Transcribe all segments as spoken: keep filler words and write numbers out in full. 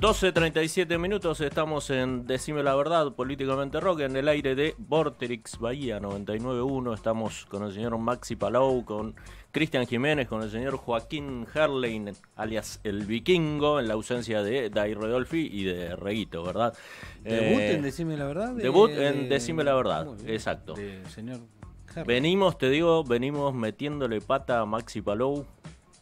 doce treinta y siete minutos, estamos en Decime la Verdad, Políticamente Rock, en el aire de Vorterix Bahía noventa y nueve punto uno. Estamos con el señor Maxi Palau, con Cristian Jiménez, con el señor Joaquín Herlein, alias El Vikingo, en la ausencia de Dai Redolfi y de Reguito, ¿verdad? Debut eh, en Decime la Verdad. De, debut en Decime la Verdad, bien, exacto. De señor Herlein. Venimos, te digo, venimos metiéndole pata a Maxi Palau.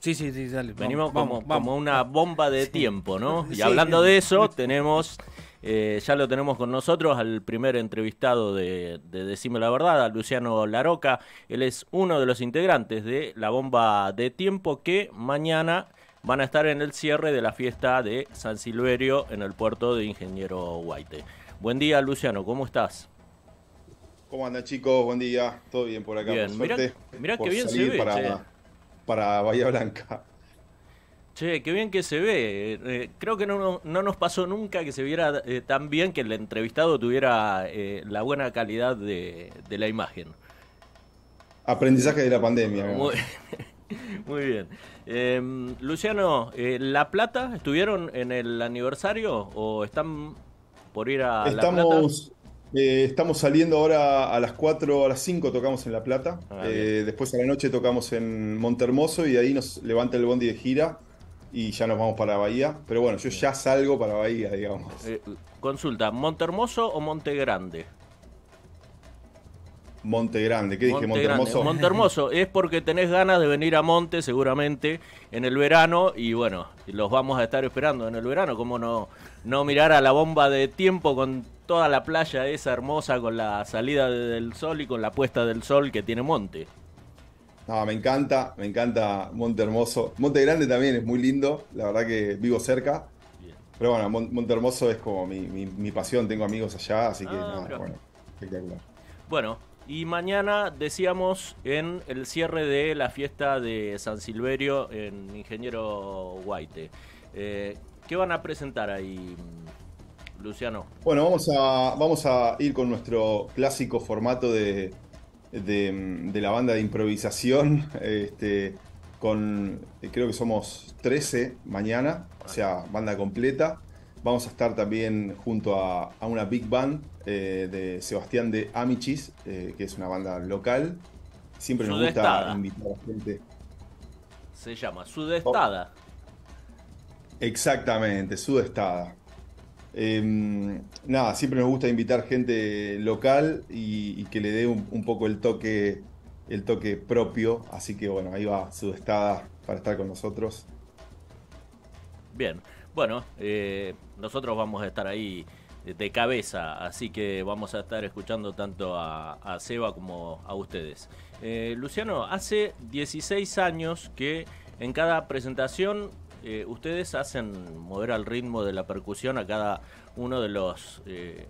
Sí, sí, sí, dale. Venimos vamos, como, vamos, como una bomba de sí. tiempo, ¿no? Y sí, hablando de eso, tenemos, eh, ya lo tenemos con nosotros al primer entrevistado de, de Decime la Verdad, a Luciano Laroca. Él es uno de los integrantes de la bomba de tiempo que mañana van a estar en el cierre de la fiesta de San Silverio en el puerto de Ingeniero Huayte. Buen día, Luciano, ¿cómo estás? ¿Cómo andan, chicos? Buen día, todo bien por acá, bien. Por suerte. Mirá, mirá por qué bien se ve, para... che. para Bahía Blanca. Che, qué bien que se ve. Eh, creo que no, no nos pasó nunca que se viera eh, tan bien, que el entrevistado tuviera eh, la buena calidad de, de la imagen. Aprendizaje de la pandemia. Muy, muy bien. Eh, Luciano, eh, ¿La Plata estuvieron en el aniversario o están por ir a estamos, La Plata? Eh, estamos saliendo ahora a las cuatro, a las cinco tocamos en La Plata, ah, eh, después a la noche tocamos en Montehermoso y de ahí nos levanta el bondi de gira y ya nos vamos para Bahía, pero bueno, yo ya salgo para Bahía, digamos. Eh, consulta, ¿Montehermoso o Monte Grande? Monte Grande, ¿qué dije? Monte Montehermoso. Montehermoso, es porque tenés ganas de venir a Monte seguramente en el verano y bueno, los vamos a estar esperando en el verano, como no, no mirar a la bomba de tiempo con toda la playa esa hermosa, con la salida del sol y con la puesta del sol que tiene Monte. No, me encanta, me encanta Montehermoso. Monte Grande también es muy lindo, la verdad que vivo cerca. Bien. Pero bueno, Montehermoso es como mi, mi, mi pasión, tengo amigos allá, así que ah, nada, pero... bueno, espectacular. Bueno, y mañana decíamos en el cierre de la fiesta de San Silverio en Ingeniero Huayte. Eh, ¿Qué van a presentar ahí, Luciano? Bueno, vamos a, vamos a ir con nuestro clásico formato de, de, de la banda de improvisación. Este, con, creo que somos trece mañana, o sea, banda completa. Vamos a estar también junto a, a una big band eh, de Sebastián de Amichis, eh, que es una banda local. Siempre Sudestada. Nos gusta invitar a gente. Se llama Sudestada. Oh. Exactamente, Sudestada. Eh, nada, siempre nos gusta invitar gente local y, y que le dé un, un poco el toque, el toque propio. Así que bueno, ahí va Sudestada para estar con nosotros. Bien, bueno, eh, nosotros vamos a estar ahí de cabeza, así que vamos a estar escuchando tanto a, a Seba como a ustedes. Eh, Luciano, hace dieciséis años que en cada presentación... Eh, ustedes hacen mover al ritmo de la percusión a cada uno de los eh,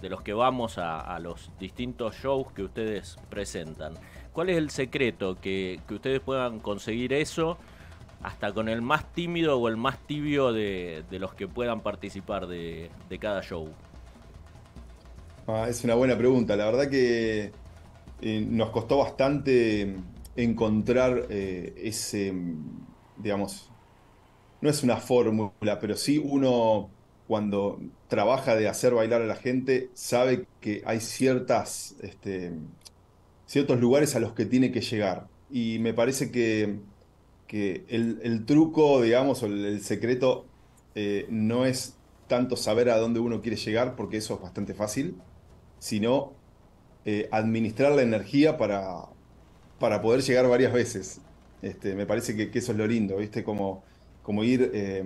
de los que vamos a, a los distintos shows que ustedes presentan. ¿Cuál es el secreto que, que ustedes puedan conseguir eso hasta con el más tímido o el más tibio de, de los que puedan participar de, de cada show? Ah, es una buena pregunta. La verdad que eh, nos costó bastante encontrar eh, ese, digamos... No es una fórmula, pero sí uno cuando trabaja de hacer bailar a la gente sabe que hay ciertas, este, ciertos lugares a los que tiene que llegar. Y me parece que, que el, el truco, digamos, o el, el secreto eh, no es tanto saber a dónde uno quiere llegar, porque eso es bastante fácil, sino eh, administrar la energía para, para poder llegar varias veces. Este, me parece que, que eso es lo lindo, ¿viste? Como... como ir eh,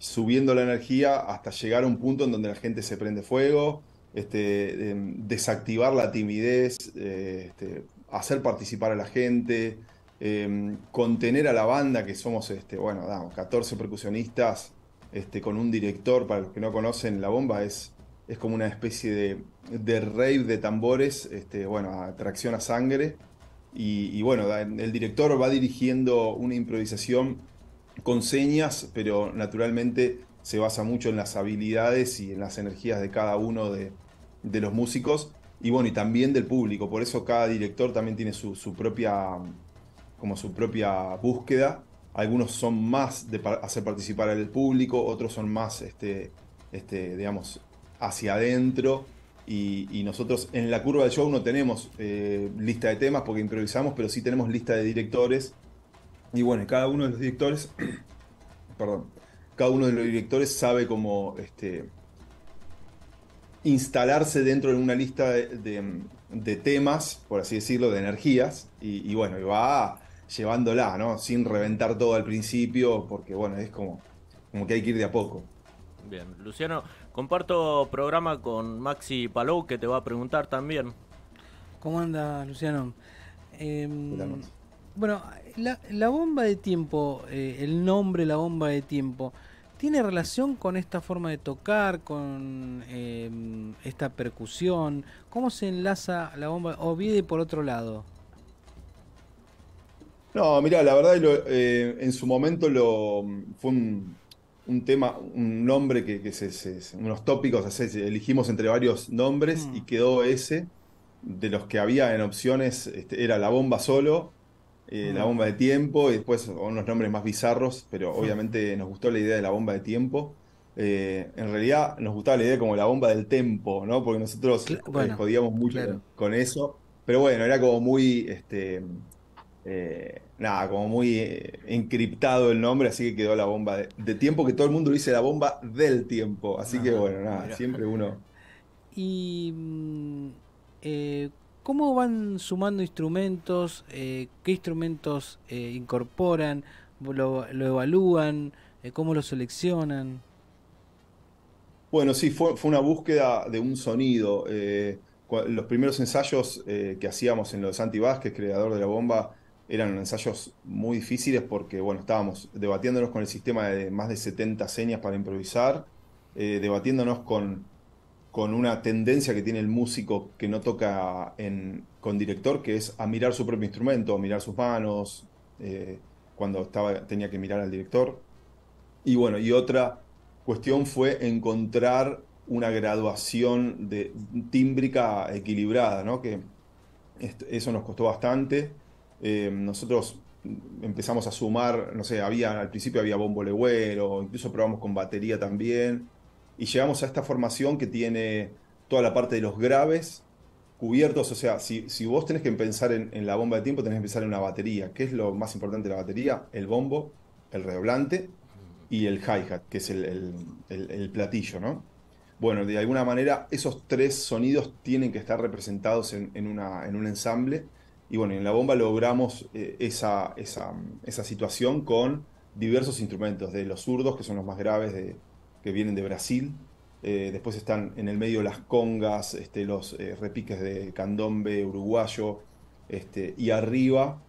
subiendo la energía hasta llegar a un punto en donde la gente se prende fuego, este, eh, desactivar la timidez, eh, este, hacer participar a la gente, eh, contener a la banda, que somos este, bueno, no, catorce percusionistas, este, con un director. Para los que no conocen, la bomba es, es como una especie de, de rave de tambores, este, bueno, atracción a sangre, y, y bueno, el director va dirigiendo una improvisación con señas, pero naturalmente se basa mucho en las habilidades y en las energías de cada uno de, de los músicos, y bueno, y también del público. Por eso cada director también tiene su, su propia, como su propia búsqueda, algunos son más de hacer participar al público, otros son más, este, este, digamos, hacia adentro. Y, y nosotros en la curva del show no tenemos eh, lista de temas porque improvisamos, pero sí tenemos lista de directores. Y bueno, cada uno de los directores, perdón, cada uno de los directores sabe cómo este, instalarse dentro de una lista de, de, de temas, por así decirlo, de energías. Y, y bueno, y va llevándola, ¿no? Sin reventar todo al principio, porque bueno, es como, como que hay que ir de a poco. Bien, Luciano, comparto programa con Maxi Palou, que te va a preguntar también. ¿Cómo anda, Luciano? Eh, bueno, la, la bomba de tiempo, eh, el nombre La Bomba de Tiempo, ¿tiene relación con esta forma de tocar, con eh, esta percusión? ¿Cómo se enlaza la bomba o viene por otro lado? No, mirá, la verdad, lo, eh, en su momento lo fue un... un tema, un nombre que, que se, se, unos tópicos, o sea, elegimos entre varios nombres mm. y quedó ese. De los que había en opciones, este, era La Bomba solo, eh, mm. La Bomba de Tiempo, y después unos nombres más bizarros, pero sí, obviamente nos gustó la idea de La Bomba de Tiempo. Eh, en realidad nos gustaba la idea como La Bomba del Tempo, ¿no? Porque nosotros Cl- bueno, jodíamos mucho claro. con eso, pero bueno, era como muy... Este, Eh, nada, como muy eh, encriptado el nombre, así que quedó La Bomba de, de Tiempo, que todo el mundo dice La Bomba del Tiempo, así ah, que bueno, nada, mira. Siempre uno... ¿Y eh, cómo van sumando instrumentos? Eh, ¿Qué instrumentos eh, incorporan? ¿Lo, lo evalúan? Eh, ¿Cómo lo seleccionan? Bueno, sí, fue, fue una búsqueda de un sonido. Eh, los primeros ensayos eh, que hacíamos en lo de Santi Vázquez, creador de La Bomba, eran ensayos muy difíciles porque, bueno, estábamos debatiéndonos con el sistema de más de setenta señas para improvisar, eh, debatiéndonos con, con una tendencia que tiene el músico que no toca en, con director, que es a mirar su propio instrumento, a mirar sus manos, eh, cuando estaba, tenía que mirar al director. Y bueno, y otra cuestión fue encontrar una graduación de, tímbrica equilibrada, ¿no? Que eso nos costó bastante. Eh, nosotros empezamos a sumar, no sé, había, al principio había bombo legüero, incluso probamos con batería también, y llegamos a esta formación que tiene toda la parte de los graves cubiertos. O sea, si, si vos tenés que pensar en, en la bomba de tiempo, tenés que pensar en una batería. ¿Qué es lo más importante de la batería? El bombo, el redoblante y el hi-hat, que es el, el, el, el platillo, ¿no? Bueno, de alguna manera esos tres sonidos tienen que estar representados en, en, una, en un ensamble. Y bueno, en La Bomba logramos eh, esa, esa, esa situación con diversos instrumentos, de los zurdos, que son los más graves, de, que vienen de Brasil. Eh, después están en el medio las congas, este, los eh, repiques de candombe uruguayo, este, y arriba,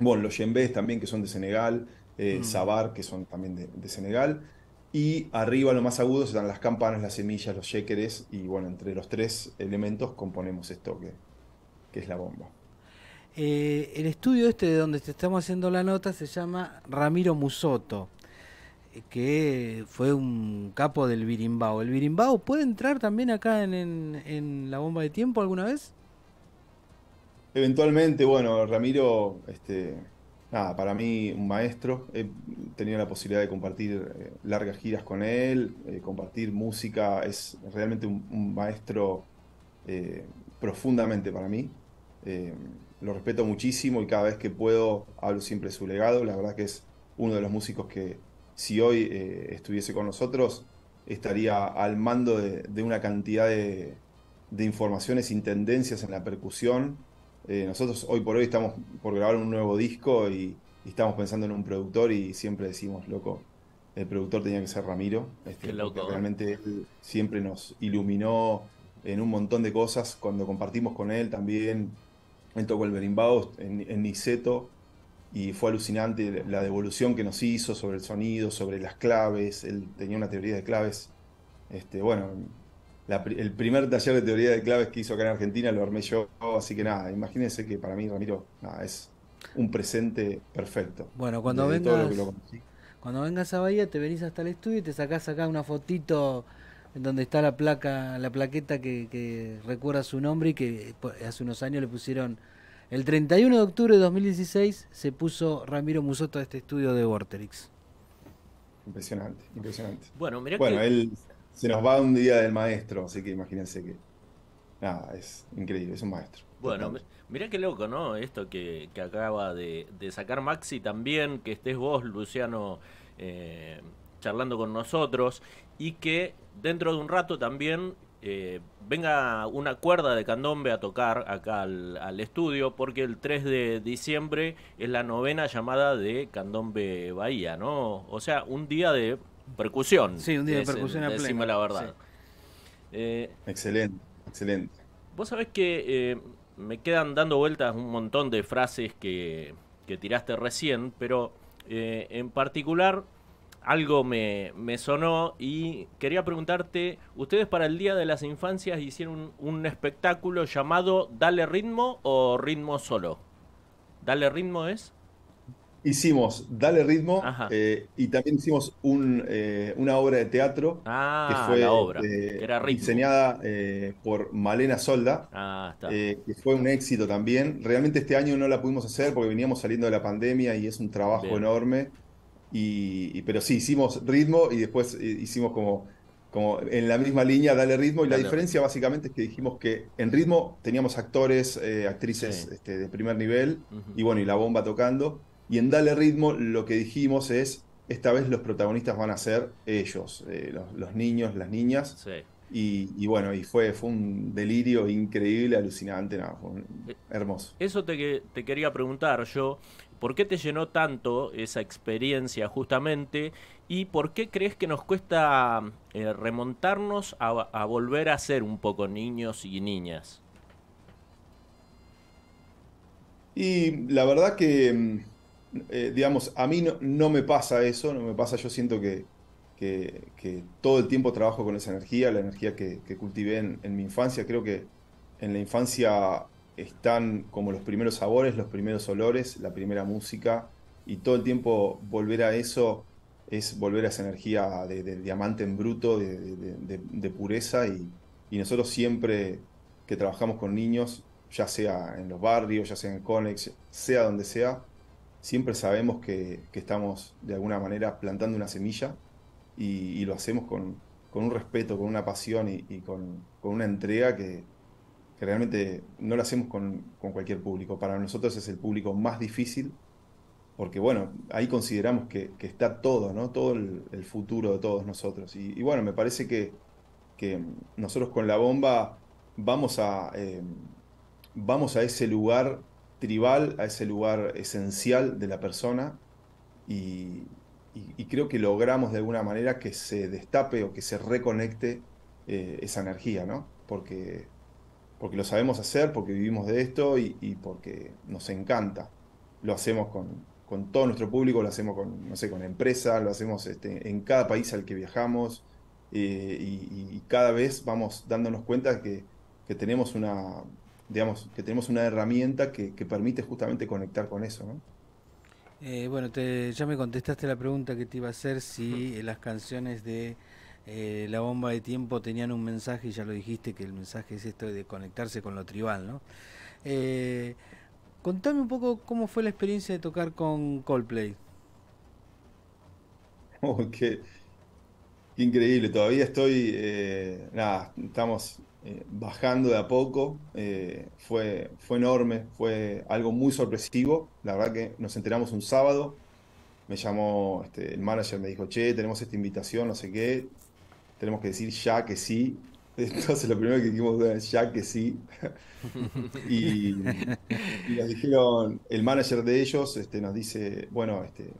bueno, los yembés también, que son de Senegal, eh, mm. sabar, que son también de, de Senegal. Y arriba, lo más agudo, están las campanas, las semillas, los yéqueres, y bueno, entre los tres elementos componemos esto que, que es La Bomba. Eh, el estudio este de donde te estamos haciendo la nota se llama Ramiro Musotto, que fue un capo del birimbao. ¿El birimbao puede entrar también acá en, en, en La Bomba de Tiempo alguna vez? Eventualmente, bueno, Ramiro, este, nada, para mí un maestro. He tenido la posibilidad de compartir eh, largas giras con él, eh, compartir música. Es realmente un, un maestro eh, profundamente para mí. Eh, Lo respeto muchísimo y cada vez que puedo hablo siempre de su legado. La verdad que es uno de los músicos que, si hoy eh, estuviese con nosotros, estaría al mando de, de una cantidad de, de informaciones y tendencias en la percusión. Eh, nosotros hoy por hoy estamos por grabar un nuevo disco y, y estamos pensando en un productor y siempre decimos, loco, el productor tenía que ser Ramiro. Este, Qué loco, realmente él siempre nos iluminó en un montón de cosas. Cuando compartimos con él también... Él tocó el berimbau en, en Niceto y fue alucinante la devolución que nos hizo sobre el sonido, sobre las claves. Él tenía una teoría de claves. Este, bueno, la, el primer taller de teoría de claves que hizo acá en Argentina lo armé yo. Así que nada, imagínense que para mí Ramiro nada, es un presente perfecto. Bueno, cuando vengas, cuando vengas a Bahía te venís hasta el estudio y te sacás acá una fotito... donde está la placa, la plaqueta que, que recuerda su nombre y que hace unos años le pusieron El treinta y uno de octubre de dos mil dieciséis se puso Ramiro Musotto a este estudio de Vorterix. Impresionante, impresionante. Bueno, mirá bueno que... él se nos va un día del maestro, así que imagínense que... Nada, es increíble, es un maestro. Bueno, mirá qué loco, ¿no? Esto que, que acaba de, de sacar Maxi también, que estés vos, Luciano, eh, charlando con nosotros, y que dentro de un rato también... Eh, venga una cuerda de candombe a tocar acá al, al estudio, porque el tres de diciembre es la novena llamada de Candombe Bahía, ¿no? O sea, un día de percusión. Sí, un día de percusión a pleno. Decime la verdad. Sí. Eh, excelente, excelente. Vos sabés que eh, me quedan dando vueltas un montón de frases que, que tiraste recién, pero eh, en particular... Algo me, me sonó y quería preguntarte, ustedes para el Día de las Infancias hicieron un, un espectáculo llamado Dale Ritmo o Ritmo Solo. ¿Dale Ritmo es? Hicimos Dale Ritmo eh, y también hicimos un, eh, una obra de teatro ah, que fue la obra. Eh, Era Ritmo. Diseñada eh, por Malena Solda, ah, está. Eh, que fue un éxito también. Realmente este año no la pudimos hacer porque veníamos saliendo de la pandemia y es un trabajo Bien. enorme. Y, y, pero sí, hicimos Ritmo y después hicimos como, como en la misma línea Dale Ritmo. Y claro. La diferencia básicamente es que dijimos que en Ritmo teníamos actores, eh, actrices sí. este, de primer nivel uh-huh. y bueno, y la bomba tocando. Y en Dale Ritmo lo que dijimos es, esta vez los protagonistas van a ser ellos, eh, los, los niños, las niñas. Sí. Y, y bueno, y fue, fue un delirio increíble, alucinante, no, fue un, hermoso. Eso te, te quería preguntar yo. ¿Por qué te llenó tanto esa experiencia justamente? ¿Y por qué crees que nos cuesta eh, remontarnos a, a volver a ser un poco niños y niñas? Y la verdad que, eh, digamos, a mí no, no me pasa eso, no me pasa, yo siento que, que, que todo el tiempo trabajo con esa energía, la energía que, que cultivé en, en mi infancia. Creo que en la infancia... están como los primeros sabores, los primeros olores, la primera música, y todo el tiempo volver a eso es volver a esa energía de, de diamante en bruto, de, de, de, de pureza, y, y nosotros siempre que trabajamos con niños, ya sea en los barrios, ya sea en Conex, sea donde sea, siempre sabemos que, que estamos de alguna manera plantando una semilla y, y lo hacemos con, con un respeto, con una pasión y, y con, con una entrega que... que realmente no lo hacemos con, con cualquier público. Para nosotros es el público más difícil, porque bueno, ahí consideramos que, que está todo, ¿no? Todo el, el futuro de todos nosotros. Y, y bueno, me parece que, que nosotros con La Bomba vamos a, eh, vamos a ese lugar tribal, a ese lugar esencial de la persona, y, y, y creo que logramos de alguna manera que se destape o que se reconecte eh, esa energía, ¿no? Porque... porque lo sabemos hacer, porque vivimos de esto y, y porque nos encanta. Lo hacemos con, con todo nuestro público, lo hacemos con, no sé, con empresas, lo hacemos este, en cada país al que viajamos, eh, y, y cada vez vamos dándonos cuenta que, que tenemos una, digamos, que tenemos una herramienta que, que permite justamente conectar con eso, ¿no? Eh, bueno, te, ya me contestaste la pregunta que te iba a hacer, si eh, las canciones de... Eh, La Bomba de Tiempo tenían un mensaje, y ya lo dijiste, que el mensaje es esto de conectarse con lo tribal, ¿no? Eh, contame un poco cómo fue la experiencia de tocar con Coldplay. Oh, qué, qué increíble, todavía estoy, eh, nada, estamos eh, bajando de a poco, eh, fue, fue enorme, fue algo muy sorpresivo, la verdad que nos enteramos un sábado, me llamó este, el manager, me dijo, che, tenemos esta invitación, no sé qué, tenemos que decir ya que sí. Entonces lo primero que dijimos fue ya que sí. y, y nos dijeron, el manager de ellos este, nos dice, bueno, este,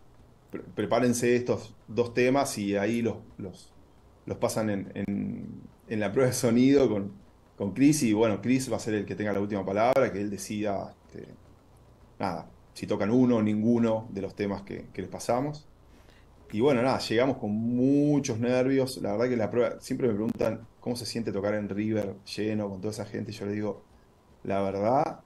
pre prepárense estos dos temas y ahí los, los, los pasan en, en, en la prueba de sonido con, con Chris, y bueno, Chris va a ser el que tenga la última palabra, que él decida, este, nada, si tocan uno o ninguno de los temas que, que les pasamos. Y bueno, nada, llegamos con muchos nervios. La verdad que la prueba, siempre me preguntan cómo se siente tocar en River lleno, con toda esa gente. Yo les digo, la verdad,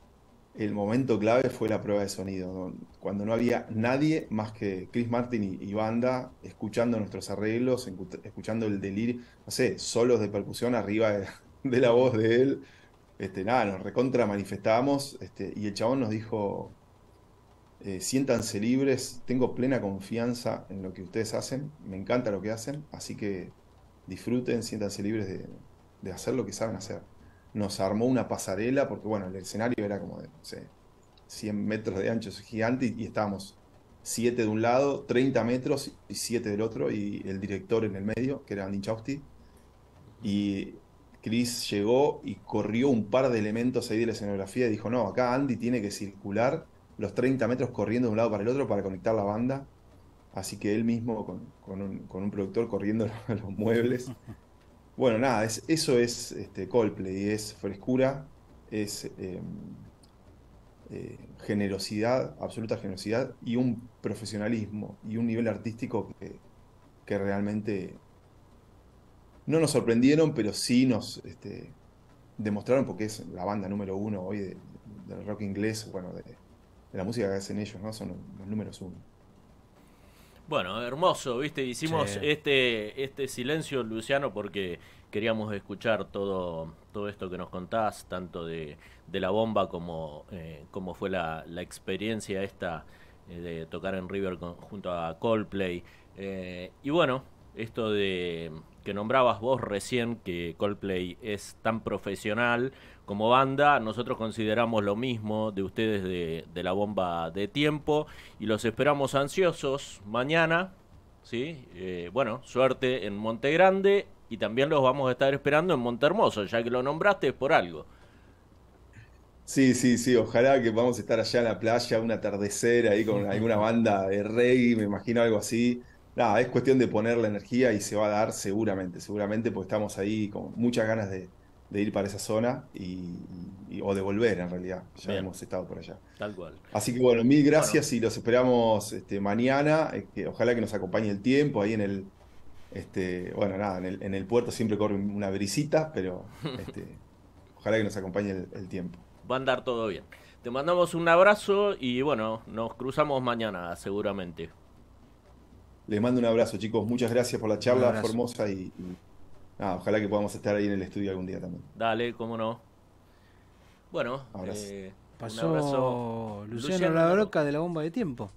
el momento clave fue la prueba de sonido, cuando no había nadie más que Chris Martin y, y banda, escuchando nuestros arreglos, escuchando el delirio, no sé, solos de percusión arriba de, de la voz de él. Este, nada, nos recontra manifestábamos, este, y el chabón nos dijo, eh, siéntanse libres, tengo plena confianza en lo que ustedes hacen, me encanta lo que hacen, así que disfruten, siéntanse libres de, de hacer lo que saben hacer. Nos armó una pasarela, porque bueno, el escenario era como de, no sé, cien metros de ancho, es gigante, y, y estábamos siete de un lado, treinta metros y siete del otro, y el director en el medio, que era Andy Chausti, y Chris llegó y corrió un par de elementos ahí de la escenografía y dijo, no, acá Andy tiene que circular los treinta metros corriendo de un lado para el otro para conectar la banda. Así que él mismo con, con, un, con un productor corriendo los, los muebles. Bueno, nada, es, eso es este, Coldplay, es frescura, es eh, eh, generosidad, absoluta generosidad, y un profesionalismo y un nivel artístico que, que realmente... No nos sorprendieron, pero sí nos este, demostraron, porque es la banda número uno hoy de, de, del rock inglés, bueno, de, de la música que hacen ellos, ¿no? Son los números uno. Bueno, hermoso, ¿viste? Hicimos sí. este, este silencio, Luciano, porque queríamos escuchar todo, todo esto que nos contás, tanto de, de la bomba como, eh, como fue la, la experiencia esta eh, de tocar en River con, junto a Coldplay. Eh, y bueno, esto de... que nombrabas vos recién, que Coldplay es tan profesional como banda, nosotros consideramos lo mismo de ustedes de, de La Bomba de Tiempo, y los esperamos ansiosos mañana, ¿sí? Eh, bueno, suerte en Monte Grande, y también los vamos a estar esperando en Monte Hermoso, ya que lo nombraste, es por algo. Sí, sí, sí, ojalá que vamos a estar allá en la playa, un atardecer ahí con alguna banda de reggae, me imagino algo así. Nada, es cuestión de poner la energía y se va a dar seguramente, seguramente, porque estamos ahí con muchas ganas de, de ir para esa zona y, y, o de volver en realidad, ya bien. Hemos estado por allá. Tal cual. Así que bueno, mil gracias, bueno. Y los esperamos este, mañana, eh, que ojalá que nos acompañe el tiempo, ahí en el, este, bueno nada, en el, en el puerto siempre corre una brisita, pero este, ojalá que nos acompañe el, el tiempo. Va a andar todo bien. Te mandamos un abrazo y bueno, nos cruzamos mañana seguramente. Les mando un abrazo, chicos. Muchas gracias por la charla formosa y, y nada, ojalá que podamos estar ahí en el estudio algún día también. Dale, cómo no. Bueno, abrazo. Eh, pasó un abrazo. Luciano, Luciano La Broca de La Bomba de Tiempo.